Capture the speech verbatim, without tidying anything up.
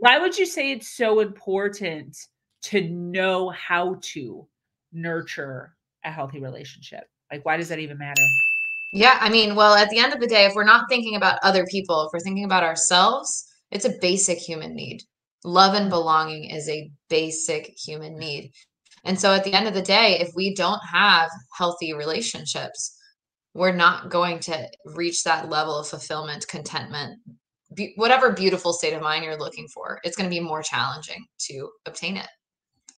Why would you say it's so important to know how to nurture a healthy relationship? Like, why does that even matter? Yeah. I mean, well, at the end of the day, if we're not thinking about other people, if we're thinking about ourselves, it's a basic human need. Love and belonging is a basic human need. And so at the end of the day, if we don't have healthy relationships, we're not going to reach that level of fulfillment, contentment, be- whatever beautiful state of mind you're looking for. It's going to be more challenging to obtain it.